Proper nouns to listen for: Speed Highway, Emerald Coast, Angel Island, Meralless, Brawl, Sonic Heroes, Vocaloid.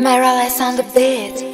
Meralless on the beat.